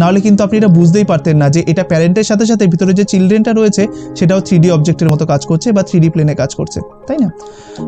নাহলে কিন্তু আপনি এটা বুঝতেই পারতেন না যে এটা প্যারেন্টের সাথে সাথে ভিতরে যে চিলড্রেনটা রয়েছে সেটাও 3D অবজেক্টের মতো কাজ করছে বা 3D প্লেনে কাজ করছে, তাই না?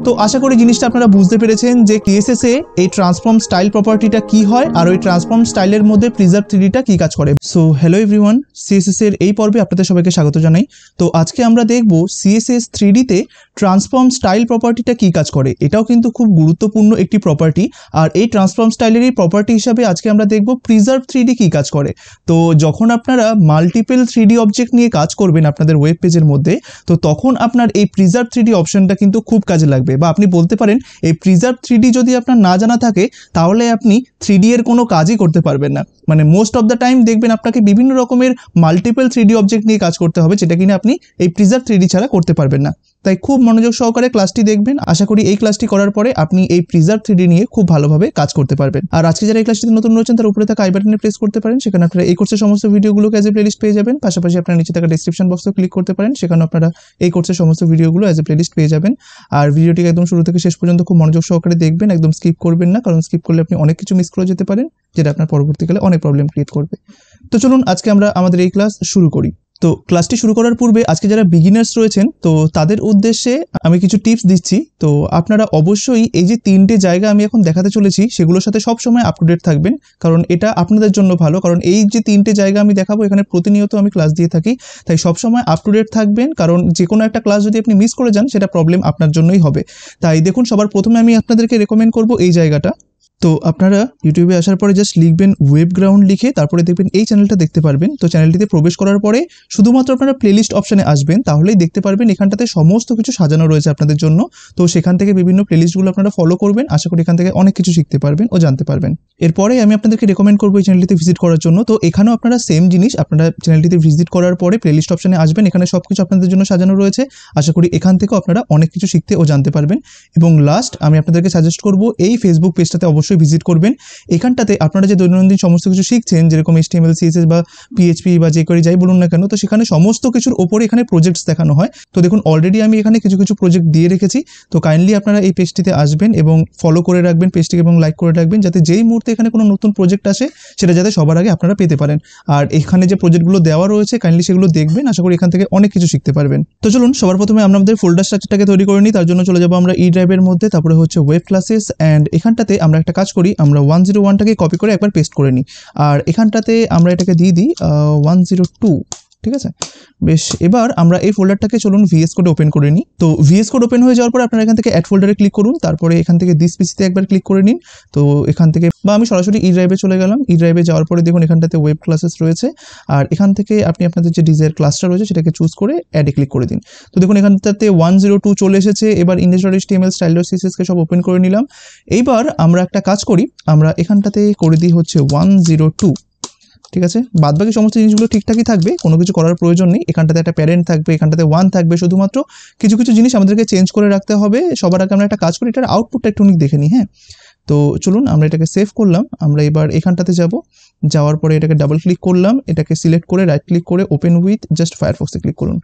তো আশা করি জিনিসটা আপনারা বুঝতে পেরেছেন যে কেএসএস এ এই ট্রান্সফর্ম স্টাইল প্রপার্টিটা কি হয় আর ওই ট্রান্সফর্ম স্টাইলের মধ্যে প্রিজার্ভ 3Dটা কি কাজ করে। সো হ্যালো এভরিওয়ান, সিএসএস এর এই পর্বে আপনাদের সবাইকে স্বাগত জানাই। তো আজকে আমরা দেখব সিএসএস 3D তে ট্রান্সফর্ম স্টাইল প্রপার্টিটা কি কাজ করে। এটাও কিন্তু খুব গুরুত্বপূর্ণ একটি প্রপার্টি, আর এই ট্রান্সফর্ম স্টাইলেরই প্রপার্টি হিসাবে আজকে আমরা দেখব প্রিজার্ভ 3D কি কাজ করে। তো যখন আপনারা মাল্টিপল 3D অবজেক্ট নিয়ে কাজ করবেন আপনাদের ওয়েব পেজের মধ্যে, তো তখন আপনার এই প্রিজার্ভ 3D অপশনটা কিন্তু খুব কাজে লাগবে। বা আপনি বলতে পারেন এই প্রিজার্ভ 3D যদি আপনার না জানা থাকে তাহলে আপনি 3D এর কোনো কাজই করতে পারবেন না। মানে মোস্ট অফ দ্য টাইম দেখবেন আপনাকে বিভিন্ন রকমের মাল্টিপল 3D অবজেক্ট নিয়ে কাজ করতে হবে, যেটা কিনা আপনি এই প্রিজার্ভ 3D ছাড়া করতে পারবেন না। তাই খুব মনোযোগ সহকারে ক্লাসটি দেখবেন। আশা করি এই ক্লাসটি করার পরে আপনি এই প্রিজার্ভ 3D নিয়ে খুব ভালোভাবে কাজ করতে পারবেন। আর আজকে যারা এই ক্লাসটিতে নতুন রয়েছেন তার উপরে থাকা আই বাটনে প্রেস করতে পারেন, সেখানে আপনারা এই কোর্সের সমস্ত ভিডিওগুলোকে অ্যাজ এ প্লেলিস্ট পেয়ে যাবেন। পাশাপাশি আপনারা নিচে থাকা ডিসক্রিপশন বক্সও ক্লিক করতে পারেন, সেখানে আপনারা এই কোর্সের সমস্ত ভিডিওগুলো অ্যাজ এ প্লেলিস্ট পেয়ে যাবেন। আর ভিডিওটিকে একদম শুরু থেকে শেষ পর্যন্ত খুব মনোযোগ সহকারে দেখবেন, একদম স্কিপ করবেন না, কারণ স্কিপ করলে আপনি অনেক কিছু মিস করে যেতে পারেন যেটা আপনার পরবর্তীকালে অনেক প্রবলেম ক্রিয়েট করবে। তো চলুন আজকে আমরা আমাদের এই ক্লাস শুরু করি। তো ক্লাসটি শুরু করার পূর্বে আজকে যারা বিগিনার্স রয়েছেন তো তাদের উদ্দেশ্যে আমি কিছু টিপস দিচ্ছি। তো আপনারা অবশ্যই এই যে 3টে জায়গা আমি এখন দেখাতে চলেছি সেগুলোর সাথে সবসময় আপ টু ডেট থাকবেন, কারণ এটা আপনাদের জন্য ভালো। কারণ এই যে 3টে জায়গা আমি দেখাবো এখানে প্রতিনিয়ত আমি ক্লাস দিয়ে থাকি, তাই সবসময় আপ টু ডেট থাকবেন, কারণ যে কোনো একটা ক্লাস যদি আপনি মিস করে যান সেটা প্রবলেম আপনার জন্যই হবে। তাই দেখুন, সবার প্রথমে আমি আপনাদেরকে রেকমেন্ড করব এই জায়গাটা। তো আপনারা ইউটিউবে আসার পরে জাস্ট লিখবেন ওয়েব গ্রাউন্ড লিখে, তারপরে দেখবেন এই চ্যানেলটা দেখতে পারবেন। তো চ্যানেলটিতে প্রবেশ করার পরে শুধুমাত্র আপনারা প্লেলিস্ট অপশানে আসবেন, তাহলেই দেখতে পারবেন এখানটাতে সমস্ত কিছু সাজানো রয়েছে আপনাদের জন্য। তো সেখান থেকে বিভিন্ন প্লেলিস্টগুলো আপনারা ফলো করবেন, আশা করি এখান থেকে অনেক কিছু শিখতে পারবেন ও জানতে পারবেন। এরপরে আমি আপনাদেরকে রেকমেন্ড করবো এই চ্যানেলটিতে ভিজিট করার জন্য। তো এখানেও আপনারা সেম জিনিস, আপনারা চ্যানেলটিতে ভিজিট করার পরে প্লেলিস্ট অপশানে আসবেন, এখানে সব কিছু আপনাদের জন্য সাজানো রয়েছে। আশা করি এখান থেকেও আপনারা অনেক কিছু শিখতে ও জানতে পারবেন। এবং লাস্ট আমি আপনাদেরকে সাজেস্ট করবো এই ফেসবুক পেজটাতে অবশ্যই ভিজিট করবেন। এখানটাতে আপনারা যে দৈনন্দিন সমস্ত কিছু শিখছেন, যেরকম HTML, CSS বা PHP বা যে কোয়েরি যাই বলুন না কেন, তো সেখানে সমস্ত কিছুর ওপরে এখানে প্রজেক্টস দেখানো হয়। তো দেখুন অলরেডি আমি এখানে কিছু কিছু প্রজেক্ট দিয়ে রেখেছি। তো কাইন্ডলি আপনারা এই পেজটিতে আসবেন এবং ফলো করে রাখবেন পেজটিকে এবং লাইক করে রাখবেন, যাতে যেই মুহূর্তে এখানে কোনো নতুন প্রজেক্ট আসে সেটা যাতে সবার আগে আপনারা পেতে পারেন। আর এখানে যে প্রজেক্টগুলো দেওয়া রয়েছে কাইন্ডলি সেগুলো দেখবেন, আশা করি এখান থেকে অনেক কিছু শিখতে পারবেন। তো চলুন সবার প্রথমে আমরা আমাদের ফোল্ডার স্ট্রাকচারটাকে তৈরি করে নিই। তার জন্য চলে যাবো আমরা E ড্রাইভের মধ্যে, তারপরে হচ্ছে ওয়েব ক্লাসেস, অ্যান্ড এখানটাতে আমরা একটা কাজ করি, আমরা 101টাকে কপি করে একবার পেস্ট করে নিই। আর এখানটাতে আমরা এটাকে দিয়ে দিই 102, ঠিক আছে? বেশ, এবার আমরা এই ফোল্ডারটাকে চলুন VS Code ওপেন করে নিই। তো VS Code ওপেন হয়ে যাওয়ার পর আপনারা এখান থেকে অ্যাড ফোল্ডারে ক্লিক করুন, তারপরে এখান থেকে দিস পিসিতে একবার ক্লিক করে নিন। তো এখান থেকে বা আমি সরাসরি E ড্রাইভে চলে গেলাম। E ড্রাইভে যাওয়ার পরে দেখুন এখানটাতে ওয়েব ক্লাসেস রয়েছে, আর এখান থেকে আপনি আপনাদের যে ডিজায়ার ক্লাসটা রয়েছে সেটাকে চুজ করে অ্যাডে ক্লিক করে দিন। তো দেখুন এখানটাতে 102 চলে এসেছে। এবার index.html, style.css সব ওপেন করে নিলাম। এইবার আমরা একটা কাজ করি, আমরা এখানটাতে করে দিই হচ্ছে 102, ঠিক আছে? বাদবাকি সমস্ত জিনিসগুলো ঠিকঠাকই থাকবে, কোনো কিছু করার প্রয়োজন নেই। এখানটাতে একটা প্যারেন্ট থাকবে, এখানটাতে 1 থাকবে, শুধুমাত্র কিছু কিছু জিনিস আমাদেরকে চেঞ্জ করে রাখতে হবে। সবার আগে আমরা একটা কাজ করি, এটার আউটপুটটা একটু দেখে নিই। হ্যাঁ, তো চলুন আমরা এটাকে সেভ করলাম। আমরা এবার এখানটাতে যাব, যাওয়ার পরে এটাকে ডাবল ক্লিক করলাম, এটাকে সিলেক্ট করে রাইট ক্লিক করে ওপেন উইথ জাস্ট ফায়ারফক্সে ক্লিক করুন।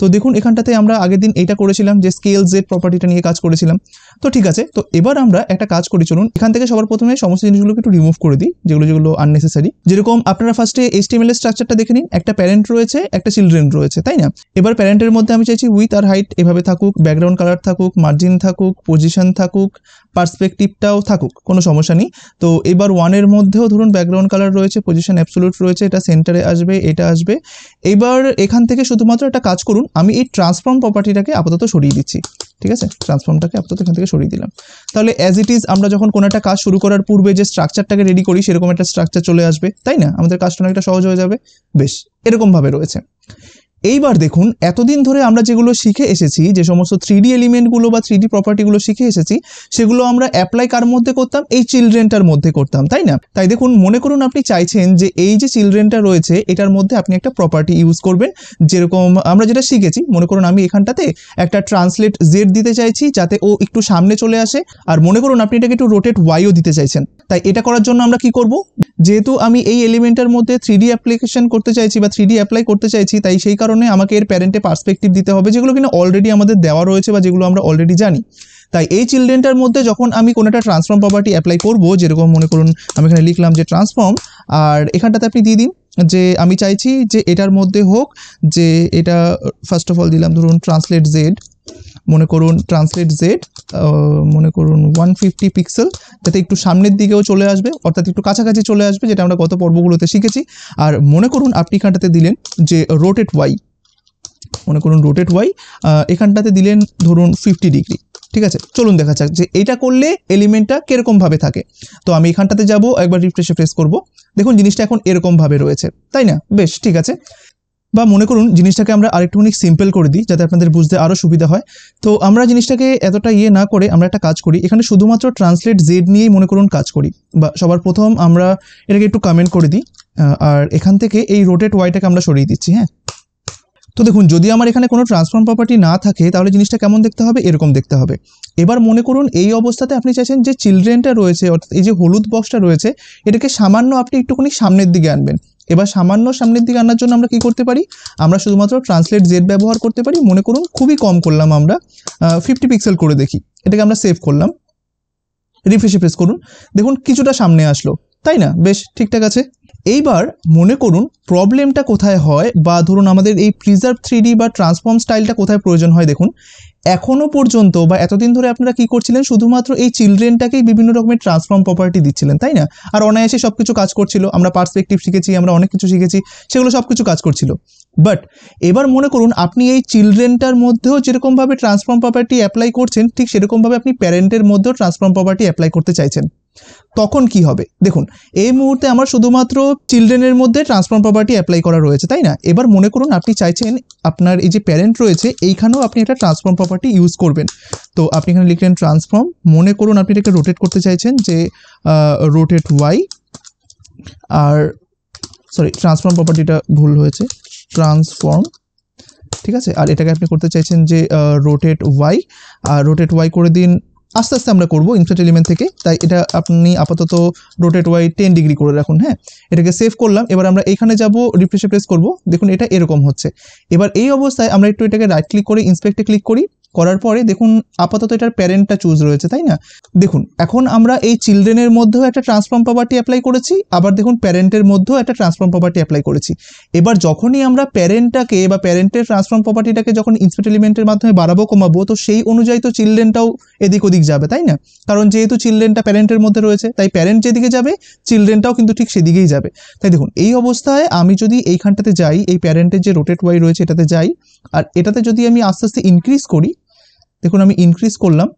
তো দেখুন এখানটাতে আমরা আগের দিন এটা করেছিলাম যে স্কেল জেড প্রপার্টিটা নিয়ে কাজ করেছিলাম। তো ঠিক আছে, তো এবার আমরা একটা কাজ করি, চলুন এখান থেকে সবার প্রথমে সমস্ত জিনিসগুলোকে একটু রিমুভ করে দিই, যেগুলো আননেসেসারি। যেরকম আপনারা ফার্স্টে HTML এর স্ট্রাকচারটা দেখে নিন, একটা প্যারেন্ট রয়েছে, একটা চিলড্রেন রয়েছে, তাই না? এবার প্যারেন্টের মধ্যে আমি চাইছি উইথ আর হাইট এভাবে থাকুক, ব্যাকগ্রাউন্ড কালার থাকুক, মার্জিন থাকুক, পজিশন থাকুক, পার্সপেক্টিভটাও থাকুক, কোনো সমস্যা নেই। তো এবার 1-এর মধ্যেও ধরুন ব্যাকগ্রাউন্ড কালার রয়েছে, পজিশন অ্যাবসোলিউট রয়েছে, এটা সেন্টারে আসবে, এটা আসবে। এবার এখান থেকে শুধুমাত্র একটা কাজ করুন, আমি এই ট্রান্সফর্ম প্রপার্টিটাকে আপাতত সরিয়ে দিচ্ছি, ঠিক আছে? ট্রান্সফর্মটাকে আপাতত এখান থেকে সরিয়ে দিলাম। তাহলে অ্যাজ ইট ইজ আমরা যখন কোনো একটা কাজ শুরু করার পূর্বে যে স্ট্রাকচারটাকে রেডি করি সেরকম একটা স্ট্রাকচার চলে আসবে, তাই না? আমাদের কাজটা অনেকটা সহজ হয়ে যাবে। বেশ, এরকমভাবে রয়েছে। এইবার দেখুন, এতদিন ধরে আমরা যেগুলো শিখে এসেছি, যে সমস্ত 3D এলিমেন্টগুলো বা 3D প্রপার্টিগুলো শিখে এসেছি, সেগুলো আমরা অ্যাপ্লাই কার মধ্যে করতাম? এই চিলড্রেনটার মধ্যে করতাম, তাই না? তাই দেখুন, মনে করুন আপনি চাইছেন যে এই যে চিলড্রেনটা রয়েছে এটার মধ্যে আপনি একটা প্রপার্টি ইউজ করবেন, যেরকম আমরা যেটা শিখেছি। মনে করুন আমি এখানটাতে একটা ট্রান্সলেট জেড দিতে চাইছি যাতে ও একটু সামনে চলে আসে, আর মনে করুন আপনি এটাকে একটু রোটেট ওয়াইও দিতে চাইছেন। তাই এটা করার জন্য আমরা কি করব? যেহেতু আমি এই এলিমেন্টের মধ্যে 3D অ্যাপ্লিকেশন করতে চাইছি বা 3D অ্যাপ্লাই করতে চাইছি, তাই সেই কারণে আমাকে এর প্যারেন্টে পার্সপেক্টিভ দিতে হবে, যেগুলো কিনা অলরেডি আমাদের দেওয়া রয়েছে বা যেগুলো আমরা অলরেডি জানি। তাই এই চিলড্রেনটার মধ্যে যখন আমি কোনো একটা ট্রান্সফর্ম প্রপার্টি অ্যাপ্লাই করব, যেরকম মনে করুন আমি এখানে লিখলাম যে ট্রান্সফর্ম, আর এখানটাতে আপনি দিয়ে দিন যে আমি চাইছি যে এটার মধ্যে হোক যে এটা ফার্স্ট অফ অল দিলাম ধরুন ট্রান্সলেট জেড, মনে করুন ট্রান্সলেট জেড মনে করুন 150 পিক্সেল, যাতে একটু সামনের দিকেও চলে আসবে অর্থাৎ একটু কাছাকাছি চলে আসবে, যেটা আমরা গত পর্বগুলোতে শিখেছি। আর মনে করুন আপনি এখানটাতে দিলেন যে রোটেট ওয়াই, মনে করুন রোটেট ওয়াই এখানটাতে দিলেন ধরুন 50 ডিগ্রি, ঠিক আছে। চলুন দেখা যাক যে এটা করলে এলিমেন্টটা কীরকমভাবে থাকে। তো আমি এখানটাতে যাব, একবার রিফ্রেশে প্রেস করব, দেখুন জিনিসটা এখন এরকমভাবে রয়েছে, তাই না? বেশ, ঠিক আছে। বা মনে করুন জিনিসটাকে আমরা আরেকটুখানি সিম্পল করে দিই যাতে আপনাদের বুঝতে আরও সুবিধা হয়। তো আমরা জিনিসটাকে এতটা ইয়ে না করে আমরা একটা কাজ করি, এখানে শুধুমাত্র ট্রান্সলেট জেড নিয়েই মনে করুন কাজ করি। বা সবার প্রথম আমরা এটাকে একটু কমেন্ট করে দিই, আর এখান থেকে এই রোটেট ওয়াইটাকে আমরা সরিয়ে দিচ্ছি। হ্যাঁ, তো দেখুন যদি আমার এখানে কোনো ট্রান্সফর্ম প্রপার্টি না থাকে তাহলে জিনিসটা কেমন দেখতে হবে, এরকম দেখতে হবে। এবার মনে করুন এই অবস্থাতে আপনি চাইছেন যে চিলড্রেনটা রয়েছে অর্থাৎ এই যে হলুদ বক্সটা রয়েছে এটাকে সামান্য আপনি একটুখানি সামনের দিকে আনবেন। এবার সামান্য সামনের দিকে আনার জন্য আমরা কি করতে পারি, আমরা শুধুমাত্র ট্রান্সলেট জেড ব্যবহার করতে পারি। মনে করুন খুবই কম করলাম আমরা, 50 পিক্সেল করে দেখি, এটাকে আমরা সেভ করলাম, রিফ্রেশে প্রেস করুন, দেখুন কিছুটা সামনে আসলো, তাই না? বেশ, ঠিকঠাক আছে। এইবার মনে করুন প্রবলেমটা কোথায় হয়, বা ধরুন আমাদের এই প্রিজার্ভ 3D বা ট্রান্সফর্ম স্টাইলটা কোথায় প্রয়োজন হয়। দেখুন এখনও পর্যন্ত বা এতদিন ধরে আপনারা কি করছিলেন, শুধুমাত্র এই চিলড্রেনটাকেই বিভিন্ন রকমের ট্রান্সফর্ম প্রপার্টি দিচ্ছিলেন, তাই না? আর অনায়াসে সব কিছু কাজ করছিল, আমরা পার্সপেক্টিভ শিখেছি, আমরা অনেক কিছু শিখেছি, সেগুলো সব কিছু কাজ করছিল। বাট এবার মনে করুন আপনি এই চিলড্রেনটার মধ্যেও যেরকমভাবে ট্রান্সফর্ম প্রপার্টি অ্যাপ্লাই করছেন ঠিক সেরকমভাবে আপনি প্যারেন্টের মধ্যেও ট্রান্সফর্ম প্রপার্টি অ্যাপ্লাই করতে চাইছেন, তখন কি হবে? দেখুন এই মুহূর্তে আমার শুধুমাত্র চিলড্রেনের মধ্যে ট্রান্সফর্ম প্রপার্টি অ্যাপ্লাই করা রয়েছে, তাই না? এবার মনে করুন আপনি চাইছেন আপনার এই যে প্যারেন্ট রয়েছে এইখানেও আপনি একটা ট্রান্সফর্ম প্রপার্টি ইউজ করবেন। তো আপনি এখানে লিখলেন ট্রান্সফর্ম, মনে করুন আপনি এটাকে রোটেট করতে চাইছেন যে রোটেট ওয়াই, আর সরি ট্রান্সফর্ম প্রপার্টিটা ভুল হয়েছে, ট্রান্সফর্ম, ঠিক আছে। আর এটাকে আপনি করতে চাইছেন যে রোটেট ওয়াই, আর রোটেট ওয়াই করে দিন, আস্তে আস্তে আমরা করবো ইনফ্যাক্ট এলিমেন্ট থেকে, তাই এটা আপনি আপাতত রোটেট ওয়াই 10 ডিগ্রি করে রাখুন। হ্যাঁ, এটাকে সেভ করলাম। এবার আমরা এইখানে যাব, রিফ্রেশে প্রেস করব, দেখুন এটা এরকম হচ্ছে। এবার এই অবস্থায় আমরা একটু এটাকে রাইট ক্লিক করে ইন্সপেক্টে ক্লিক করি, করার পরে দেখুন আপাতত এটার প্যারেন্টটা চুজ রয়েছে, তাই না? দেখুন এখন আমরা এই চিলড্রেনের মধ্যেও একটা ট্রান্সফর্ম প্রপার্টি অ্যাপ্লাই করেছি, আবার দেখুন প্যারেন্টের মধ্যেও একটা ট্রান্সফর্ম প্রপার্টি অ্যাপ্লাই করেছি। এবার যখনই আমরা প্যারেন্টটাকে বা প্যারেন্টের ট্রান্সফর্ম প্রপার্টিটাকে যখন ইন্সপেক্ট এলিমেন্টের মাধ্যমে বাড়াবো কমাবো, তো সেই অনুযায়ী তো চিলড্রেনটাও এদিক ওদিক যাবে, তাই না? কারণ যেহেতু চিলড্রেনটা প্যারেন্টের মধ্যে রয়েছে, তাই প্যারেন্ট যেদিকে যাবে চিলড্রেনটাও কিন্তু ঠিক সেদিকেই যাবে। তাই দেখুন এই অবস্থায় আমি যদি এইখানটাতে যাই, এই প্যারেন্টের যে রোটেট ওয়াই রয়েছে এটাতে যাই, আর এটাতে যদি আমি আস্তে আস্তে ইনক্রিজ করি, দেখুন আমি ইনক্রিজ করলাম,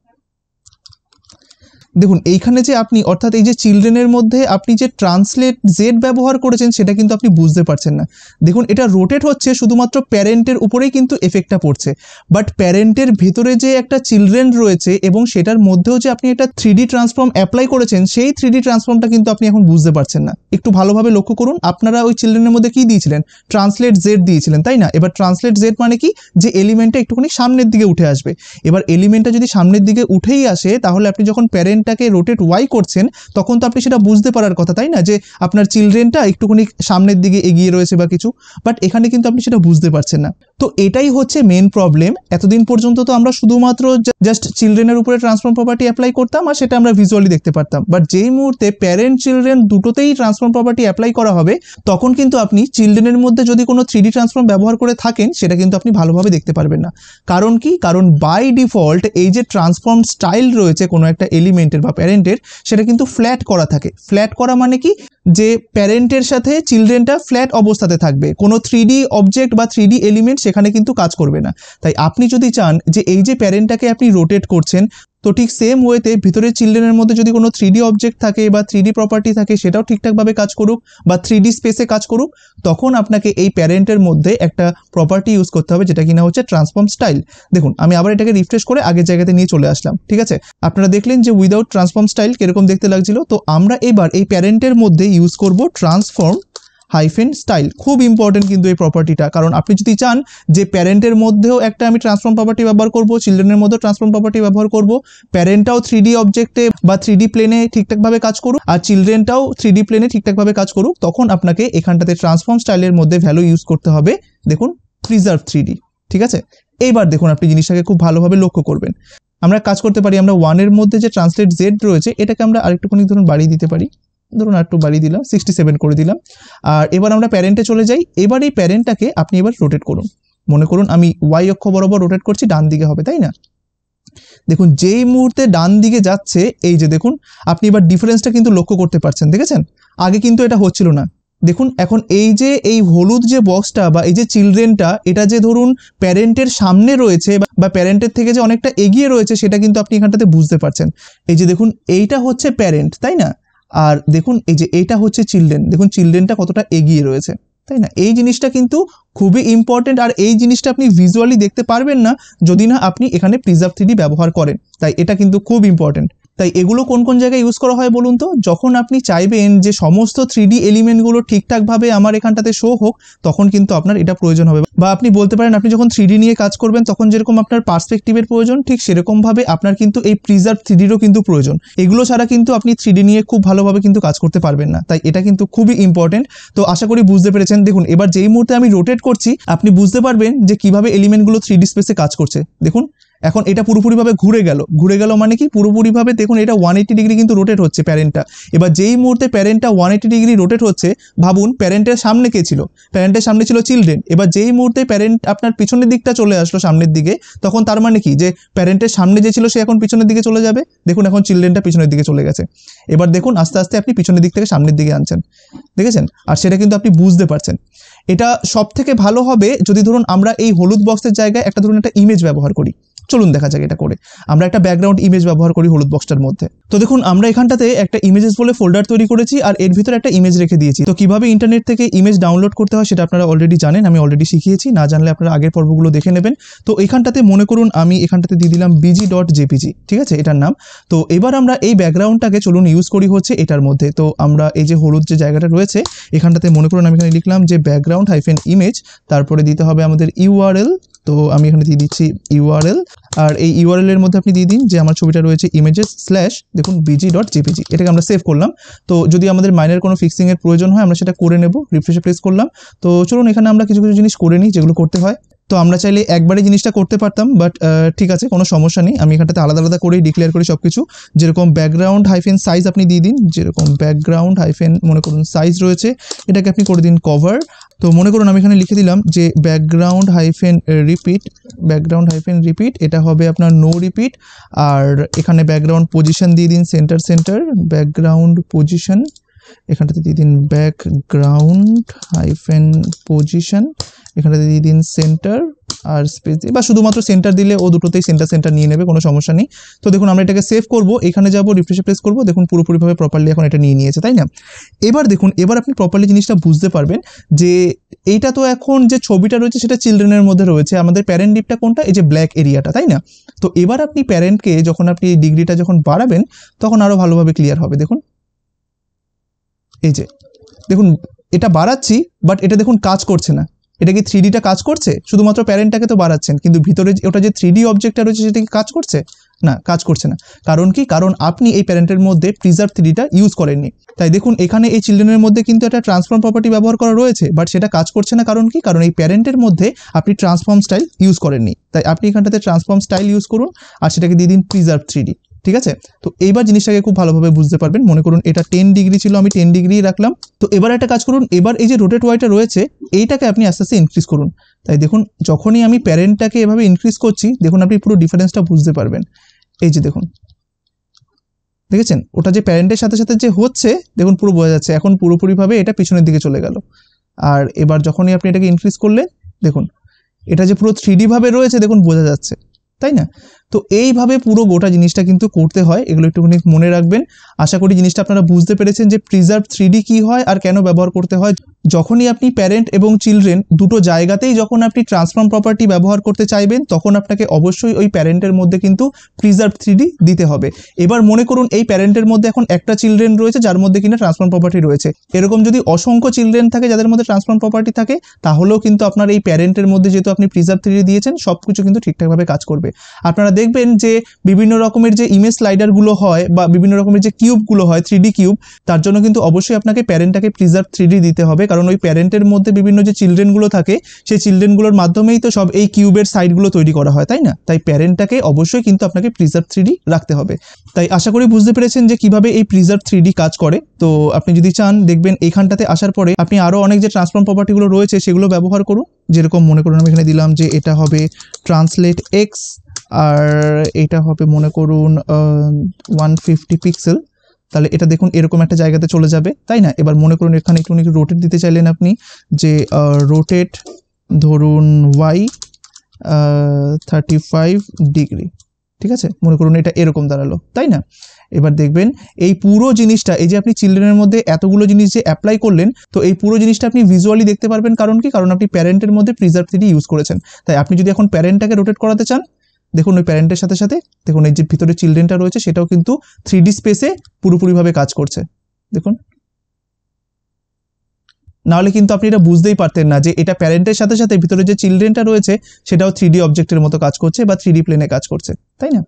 দেখুন এইখানে যে আপনি অর্থাৎ এই যে চিলড্রেনের মধ্যে আপনি যে ট্রান্সলেট জেড ব্যবহার করেছেন সেটা কিন্তু আপনি বুঝতে পারছেন না। দেখুন এটা রোটেট হচ্ছে, শুধুমাত্র প্যারেন্টের উপরেই কিন্তু এফেক্টটা পড়ছে, বাট প্যারেন্টের ভেতরে যে একটা চিলড্রেন রয়েছে এবং সেটার মধ্যেও যে আপনি একটা 3D ট্রান্সফর্ম অ্যাপ্লাই করেছেন, সেই 3D ট্রান্সফর্মটা কিন্তু আপনি এখন বুঝতে পারছেন না। একটু ভালোভাবে লক্ষ্য করুন, আপনারা ওই চিলড্রেনের মধ্যে কি দিয়েছিলেন, ট্রান্সলেট জেড দিয়েছিলেন, তাই না? এবার ট্রান্সলেট জেড মানে কি, যে এলিমেন্টটা একটুখানি সামনের দিকে উঠে আসবে। এবার এলিমেন্টটা যদি সামনের দিকে উঠেই আসে, তাহলে আপনি যখন প্যারেন্ট টাকে রোটেট ওয়াই করছেন তখন তো আপনি সেটা বুঝতে পারার কথা, তাই না, যে আপনার চিলড্রেনটা একটুখানি সামনের দিকে এগিয়ে রয়েছে বা কিছু, বাট এখানে কিন্তু আপনি সেটা বুঝতে পারছেন না। তো এটাই হচ্ছে মেন প্রবলেম। এতদিন পর্যন্ত তো আমরা শুধুমাত্র জাস্ট চিলড্রেনের উপরে ট্রান্সফর্ম প্রপার্টি অ্যাপ্লাই করতাম আর সেটা আমরা ভিজুয়ালি দেখতে পারতাম, বাট যেই মুহূর্তে প্যারেন্ট চিলড্রেন দুটোতেই ট্রান্সফর্ম প্রপার্টি অ্যাপ্লাই করা হবে তখন কিন্তু আপনি চিলড্রেনের মধ্যে যদি কোনো 3D ট্রান্সফর্ম ব্যবহার করে থাকেন সেটা কিন্তু আপনি ভালোভাবে দেখতে পারবেন না। কারণ কি? কারণ বাই ডিফল্ট এই যে ট্রান্সফর্ম স্টাইল রয়েছে কোনো একটা এলিমেন্ট বা প্যারেন্টের, সেটা কিন্তু ফ্ল্যাট করা থাকে। ফ্ল্যাট করা মানে কি, যে প্যারেন্টের সাথে চিলড্রেনটা ফ্ল্যাট অবস্থাতে থাকবে, কোনো 3D অবজেক্ট বা 3D এলিমেন্ট সেখানে কিন্তু কাজ করবে না। তাই আপনি যদি চান যে এই যে প্যারেন্টটাকে আপনি রোটেট করছেন, তো ঠিক সেম ওয়েতে ভিতরে চিলড্রেনের মধ্যে যদি কোনো 3D অবজেক্ট থাকে বা 3D প্রপার্টি থাকে সেটাও ঠিকঠাকভাবে কাজ করুক বা 3D স্পেসে কাজ করুক, তখন আপনাকে এই প্যারেন্টের মধ্যে একটা প্রপার্টি ইউজ করতে হবে যেটা কিনা হচ্ছে ট্রান্সফর্ম স্টাইল। দেখুন আমি আবার এটাকে রিফ্রেশ করে আগের জায়গাতে নিয়ে চলে আসলাম, ঠিক আছে। আপনারা দেখলেন যে উইদাউট ট্রান্সফর্ম স্টাইল কীরকম দেখতে লাগছিল। তো আমরা এবার এই প্যারেন্টের মধ্যে ইউজ করব ট্রান্সফর্ম হাইফেন স্টাইল। খুব ইম্পর্টেন্ট কিন্তু এই প্রপার্টিটা, কারণ আপনি যদি চান যে প্যারেন্টের মধ্যেও একটা আমি ট্রান্সফর্ম প্রপার্টি ব্যবহার করব, চিলড্রেনের মধ্যেও ট্রান্সফর্ম প্রপার্টি ব্যবহার করব, প্যারেন্টটাও 3D অবজেক্টে বা 3D প্লেনে ঠিকঠাকভাবে কাজ করুক আর চিলড্রেনটাও 3D প্লেনে ঠিকঠাকভাবে কাজ করুক, তখন আপনাকে এখানটাতে ট্রান্সফর্ম স্টাইলের মধ্যে ভ্যালু ইউজ করতে হবে। দেখুন প্রিজার্ভ 3D, ঠিক আছে। এইবার দেখুন আপনি জিনিসটাকে খুব ভালোভাবে লক্ষ্য করবেন, আমরা কাজ করতে পারি, আমরা ওয়ানের মধ্যে যে ট্রান্সলেট জেড রয়েছে এটাকে আমরা আরেকটুখানি ধরুন বাড়িয়ে দিতে পারি, ধরুন আরেকটু বাড়িয়ে দিলাম 67 করে দিলাম। আর এবার আমরা প্যারেন্টে চলে যাই। এবার এই প্যারেন্টটাকে আপনি এবার রোটেট করুন, মনে করুন আমি ওয়াই অক্ষ বরাবর রোটেট করছি, ডান দিকে হবে তাই না? দেখুন যেই মুহূর্তে ডান দিকে যাচ্ছে এই যে দেখুন আপনি এবার ডিফারেন্সটা কিন্তু লক্ষ্য করতে পারছেন, দেখেছেন আগে কিন্তু এটা হচ্ছিল না। দেখুন এখন এই যে এই হলুদ যে বক্সটা বা এই যে চিলড্রেনটা এটা যে ধরুন প্যারেন্টের সামনে রয়েছে বা প্যারেন্টের থেকে যে অনেকটা এগিয়ে রয়েছে সেটা কিন্তু আপনি এখানটাতে বুঝতে পারছেন। এই যে দেখুন এইটা হচ্ছে প্যারেন্ট তাই না, আর দেখুন এই যে এটা হচ্ছে চিলড্রেন, দেখুন চিলড্রেনটা কতটা এগিয়ে রয়েছে তাই না। এই জিনিসটা কিন্তু খুবই ইম্পর্টেন্ট, আর এই জিনিসটা আপনি ভিজুয়ালি দেখতে পারবেন না যদি না আপনি এখানে প্রিজার্ভ 3D ব্যবহার করেন, তাই এটা কিন্তু খুব ইম্পর্টেন্ট। তাই এগুলো কোন কোন জায়গায় ইউজ করা হয় বলুন তো? যখন আপনি চাইবেন যে সমস্ত 3D এলিমেন্টগুলো ঠিকঠাকভাবে আমার এখানটাতে শো হোক তখন কিন্তু আপনার এটা প্রয়োজন হবে, বা আপনি বলতে পারেন আপনি যখন 3D নিয়ে কাজ করবেন তখন যেরকম আপনার পার্সপেক্টিভের প্রয়োজন ঠিক সেরকমভাবে আপনার কিন্তু এই প্রিজার্ভ 3Dরও কিন্তু প্রয়োজন। এগুলো ছাড়া কিন্তু আপনি 3D নিয়ে খুব ভালোভাবে কিন্তু কাজ করতে পারবেন না, তাই এটা কিন্তু খুবই ইম্পর্টেন্ট। তো আশা করি বুঝতে পেরেছেন। দেখুন এবার যেই মুহূর্তে আমি রোটেট করছি আপনি বুঝতে পারবেন যে কিভাবে এলিমেন্টগুলো 3D স্পেসে কাজ করছে। দেখুন এখন এটা পুরোপুরিভাবে ঘুরে গেল মানে কি পুরোপুরিভাবে দেখুন এটা 180 ডিগ্রি কিন্তু রোটেট হচ্ছে প্যারেন্টটা। এবার যেই মুহূর্তে প্যারেন্টটা 180 ডিগ্রি রোটেট হচ্ছে ভাবুন প্যারেন্টের সামনে কে ছিল? প্যারেন্টের সামনে ছিল চিলড্রেন। এবার যেই মুহূর্তে প্যারেন্ট আপনার পিছনের দিকটা চলে আসলো সামনের দিকে তখন তার মানে কি যে প্যারেন্টের সামনে যে ছিল সে এখন পিছনের দিকে চলে যাবে। দেখুন এখন চিলড্রেনটা পিছনের দিকে চলে গেছে। এবার দেখুন আস্তে আস্তে আপনি পিছনের দিক থেকে সামনের দিকে আনছেন, দেখেছেন? আর সেটা কিন্তু আপনি বুঝতে পারছেন। এটা সব থেকে ভালো হবে যদি ধরুন আমরা এই হলুদ বক্সের জায়গায় একটা ধরুন একটা ইমেজ ব্যবহার করি। চলুন দেখা যাক এটা করে আমরা একটা ব্যাকগ্রাউন্ড ইমেজ ব্যবহার করি হলুদ বক্সটার মধ্যে। তো দেখুন আমরা এখানটাতে একটা ইমেজেস বলে ফোল্ডার তৈরি করেছি আর এর ভিতরে একটা ইমেজ রেখে দিয়েছি। তো কিভাবে ইন্টারনেট থেকে ইমেজ ডাউনলোড করতে হয় সেটা আপনারা অলরেডি জানেন, আমি অলরেডি শিখিয়েছি, না জানলে আপনারা আগের পর্বগুলো দেখে নেবেন। তো এখানটাতে মনে করুন আমি এখানটাতে দিয়ে দিলাম bg.jpg, ঠিক আছে এটার নাম। তো এবার আমরা এই ব্যাকগ্রাউন্ডটাকে চলুন ইউজ করি হচ্ছে এটার মধ্যে। তো আমরা এই যে হলুদ যে জায়গাটা রয়েছে এখানটাতে মনে করুন আমি এখানে লিখলাম যে ব্যাকগ্রাউন্ড হাইফেন ইমেজ, তারপরে দিতে হবে আমাদের URL। তো আমি এখানে দিয়ে দিচ্ছি URL, আর এই URL এর মধ্যে আপনি দিয়ে দিন যে আমার ছবিটা রয়েছে images/bg.jpg, এটাকে আমরা সেভ করলাম। তো যদি আমাদের মাইনের কোনো ফিক্সিংয়ের প্রয়োজন হয় আমরা সেটা করে নেব। রিফ্রেশে প্রেস করলাম। তো চলুন এখানে আমরা কিছু কিছু জিনিস করে নিই যেগুলো করতে হয়। তো আমরা চাইলে একবারে জিনিসটা করতে পারতাম, বাট ঠিক আছে কোনো সমস্যা নেই, আমি এখানটাতে আলাদা আলাদা করেই ডিক্লেয়ার করি সব কিছু। যেরকম ব্যাকগ্রাউন্ড হাইফেন সাইজ আপনি দিয়ে দিন, যেরকম ব্যাকগ্রাউন্ড হাইফেন মনে করুন সাইজ রয়েছে এটাকে আপনি করে দিন কভার। তো মনে করুন আমি এখানে লিখে দিলাম যে ব্যাকগ্রাউন্ড হাইফেন রিপিট এটা হবে আপনার নো রিপিট। আর এখানে ব্যাকগ্রাউন্ড পজিশন দিয়ে দিন সেন্টার, ব্যাকগ্রাউন্ড পজিশন এখানটাতে দিয়ে দিন ব্যাকগ্রাউন্ড হাইফেন পজিশন, এখানটাতে দিয়ে দিন সেন্টার আর স্পেস দিয়ে, বা শুধুমাত্র সেন্টার দিলে ও দুটোতেই সেন্টার নিয়ে নেবে, কোনো সমস্যা নেই। তো দেখুন আমরা এটাকে সেভ করব, এখানে যাব রিফ্রেশে প্রেস করব, দেখুন পুরোপুরিভাবে প্রপারলি এখন এটা নিয়ে নিয়েছে তাই না। এবার দেখুন এবার আপনি প্রপারলি জিনিসটা বুঝতে পারবেন যে এইটা তো এখন যে ছবিটা রয়েছে সেটা চিলড্রেনের মধ্যে রয়েছে, আমাদের প্যারেন্ট ডিপটা কোনটা, এই যে ব্ল্যাক এরিয়াটা তাই না। তো এবার আপনি প্যারেন্টকে যখন আপনি ডিগ্রিটা যখন বাড়াবেন তখন আরও ভালোভাবে ক্লিয়ার হবে। দেখুন এই যে দেখুন এটা বাড়াচ্ছি বাট এটা দেখুন কাজ করছে না। এটা কি 3Dটা কাজ করছে? শুধুমাত্র প্যারেন্টটাকে তো বাড়াচ্ছেন কিন্তু ভিতরে ওটা যে 3D অবজেক্টটা রয়েছে সেটা কি কাজ করছে না? কাজ করছে না। কারণ কি? কারণ আপনি এই প্যারেন্টের মধ্যে প্রিজার্ভ 3Dটা ইউজ করেননি। তাই দেখুন এখানে এই চিলড্রেনের মধ্যে কিন্তু একটা ট্রান্সফর্ম প্রপার্টি ব্যবহার করা রয়েছে বাট সেটা কাজ করছে না। কারণ কি? কারণ এই প্যারেন্টের মধ্যে আপনি ট্রান্সফর্ম স্টাইল ইউজ করেননি। তাই আপনি এখানটাতে ট্রান্সফর্ম স্টাইল ইউজ করুন আর সেটাকে দিয়ে দিন প্রিজার্ভ 3D, ঠিক আছে? তো এইবার জিনিসটাকে খুব ভালোভাবে বুঝতে পারবেন। মনে করুন এটা 10 ডিগ্রি ছিল, আমি 10 ডিগ্রি রাখলাম। তো এবার একটা কাজ করুন, এবার এই যে রোটেট ওয়াইটা রয়েছে এইটাকে আপনি আস্তে আস্তে ইনক্রিজ করুন। তাই দেখুন যখনই আমি প্যারেন্টটাকে এভাবে ইনক্রিজ করছি দেখুন আপনি পুরো ডিফারেন্সটা বুঝতে পারবেন। এই যে দেখুন, দেখেছেন ওটা যে প্যারেন্টের সাথে সাথে যে হচ্ছে দেখুন পুরো বোঝা যাচ্ছে, এখন পুরোপুরিভাবে এটা পিছনের দিকে চলে গেল। আর এবার যখনই আপনি এটাকে ইনক্রিজ করলেন দেখুন এটা যে পুরো 3D ভাবে রয়েছে দেখুন বোঝা যাচ্ছে তাই না। তো এইভাবে পুরো গোটা জিনিসটা কিন্তু করতে হয়, এগুলো একটুখানি মনে রাখবেন। আশা করি জিনিসটা আপনারা বুঝতে পেরেছেন যে প্রিজার্ভ 3D কী হয় আর কেন ব্যবহার করতে হয়। যখনই আপনি প্যারেন্ট এবং চিলড্রেন দুটো জায়গাতেই যখন আপনি ট্রান্সফর্ম প্রপার্টি ব্যবহার করতে চাইবেন তখন আপনাকে অবশ্যই ওই প্যারেন্টের মধ্যে কিন্তু প্রিজার্ভ 3D দিতে হবে। এবার মনে করুন এই প্যারেন্টের মধ্যে এখন একটা চিলড্রেন রয়েছে যার মধ্যে কিনা ট্রান্সফর্ম প্রপার্টি রয়েছে। এরকম যদি অসংখ্য চিলড্রেন থাকে যাদের মধ্যে ট্রান্সফর্ম প্রপার্টি থাকে তাহলেও কিন্তু আপনার এই প্যারেন্টের মধ্যে যেহেতু আপনি প্রিজার্ভ 3D দিয়েছেন সব কিছু কিন্তু ঠিকঠাকভাবে কাজ করবে। আপনারা দেখবেন যে বিভিন্ন রকমের যে ইমেজ স্লাইডারগুলো হয় বা বিভিন্ন রকমের যে কিউবগুলো হয় 3D কিউব, তার জন্য কিন্তু অবশ্যই আপনাকে প্যারেন্টটাকে প্রিজার্ভ 3D দিতে হবে। কারণ ওই প্যারেন্টের মধ্যে বিভিন্ন যে চিলড্রেনগুলো থাকে সেই চিলড্রেনগুলোর মাধ্যমেই তো সব এই কিউবের সাইডগুলো তৈরি করা হয়, তাই না? তাই প্যারেন্টটাকে অবশ্যই কিন্তু আপনাকে প্রিজার্ভ 3D রাখতে হবে। তাই আশা করি বুঝতে পেরেছেন যে কিভাবে এই প্রিজার্ভ 3D কাজ করে। তো আপনি যদি চান দেখবেন এইখানটাতে আসার পরে আপনি আরও অনেক যে ট্রান্সফর্ম প্রপার্টিগুলো রয়েছে সেগুলো ব্যবহার করুন। যেরকম মনে করুন আমি এখানে দিলাম যে এটা হবে ট্রান্সলেট এক্স, আর এটা হবে মনে করুন 150 পিক্সেল। তাহলে এটা দেখুন এরকম একটা জায়গাতে চলে যাবে, তাই না? এবার মনে করুন এখানে একটু রোটেট দিতে চাইলেন আপনি, যে রোটেট ধরুন ওয়াই 35 ডিগ্রি, ঠিক আছে? মনে করুন এটা এরকম দাঁড়ালো, তাই না? এবার দেখবেন এই পুরো জিনিসটা, এই যে আপনি চিলড্রেনের মধ্যে এতগুলো জিনিস যে অ্যাপ্লাই করলেন, তো এই পুরো জিনিসটা আপনি ভিজুয়ালি দেখতে পারবেন। কারণ কি? কারণ আপনি প্যারেন্টের মধ্যে প্রিজার্ভ 3D ইউজ করেছেন। তাই আপনি যদি এখন প্যারেন্টটাকে রোটেট করাতে চান, দেখুন ওই প্যারেন্টের সাথে সাথে দেখুন এই যে ভিতরে চিলড্রেনটা রয়েছে সেটাও কিন্তু 3D স্পেসে পুরোপুরিভাবে কাজ করছে। দেখুন, নাহলে কিন্তু আপনি এটা বুঝতেই পারতেন না যে এটা প্যারেন্টের সাথে সাথে ভিতরে যে চিলড্রেনটা রয়েছে সেটাও 3D অবজেক্টের মতো কাজ করছে বা 3D প্লেনে কাজ করছে, তাই না?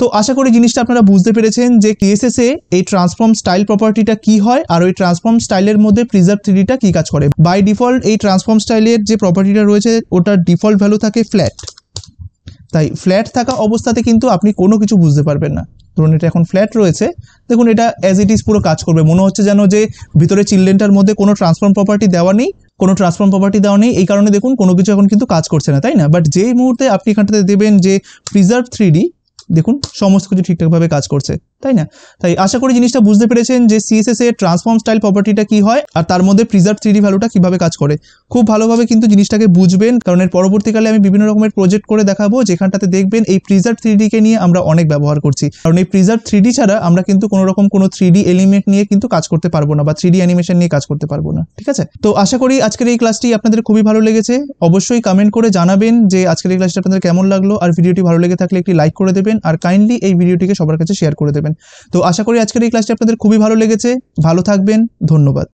তো আশা করি জিনিসটা আপনারা বুঝতে পেরেছেন যে KSS এ এই ট্রান্সফর্ম স্টাইল প্রপার্টিটা কি হয় আর ওই ট্রান্সফর্ম স্টাইলের মধ্যে প্রিজার্ভ 3Dটা কি কাজ করে। বাই ডিফল্ট এই ট্রান্সফর্ম স্টাইলের যে প্রপার্টিটা রয়েছে ওটার ডিফল্ট ভ্যালু থাকে ফ্ল্যাট। তাই ফ্ল্যাট থাকা অবস্থাতে কিন্তু আপনি কোনো কিছু বুঝতে পারবেন না। ধরুন এটা এখন ফ্ল্যাট রয়েছে, দেখুন এটা অ্যাজ ইট ইজ পুরো কাজ করবে। মনে হচ্ছে যেন যে ভিতরে চিলড্রেনটার মধ্যে কোনো ট্রান্সফর্ম প্রপার্টি দেওয়া নেই, এই কারণে দেখুন কোনো কিছু এখন কিন্তু কাজ করছে না, তাই না? বাট যেই মুহূর্তে আপনি এখানটাতে দেবেন যে প্রিজার্ভ 3D, দেখুন সমস্ত কিছু ঠিকঠাকভাবে কাজ করছে, তাই না? তাই আশা করি জিনিসটা বুঝতে পেরেছেন যে CSS এর ট্রান্সফর্ম স্টাইল প্রপার্টিটা কি হয় আর তার মধ্যে প্রিজার্ভ 3D ভ্যালুটা কিভাবে কাজ করে। খুব ভালোভাবে কিন্তু জিনিসটাকে বুঝবেন, কারণ এর পরবর্তীকালে আমি বিভিন্ন রকমের প্রজেক্ট করে দেখাবো যেখানটাতে দেখবেন এই প্রিজার্ভ 3D কে নিয়ে আমরা অনেক ব্যবহার করছি। কারণ এই প্রিজার্ভ 3D ছাড়া আমরা কিন্তু কোনো রকম কোনো 3D এলিমেন্ট নিয়ে কিন্তু কাজ করতে পারবো না বা 3D অ্যানিমেশন নিয়ে কাজ করতে পারবো না, ঠিক আছে? তো আশা করি আজকের এই ক্লাসটি আপনাদের খুবই ভালো লেগেছে। অবশ্যই কমেন্ট করে জানাবেন যে আজকের এই ক্লাসটা আপনাদের কেমন লাগলো, আর ভিডিওটি ভালো লেগে থাকলে একটি লাইক করে দেবেন আর কাইন্ডলি এই ভিডিওটিকে সবার কাছে শেয়ার করে দেবেন। তো আশা করি আজকের এই ক্লাসটি আপনাদের খুবই ভালো লেগেছে। ভালো থাকবেন, ধন্যবাদ।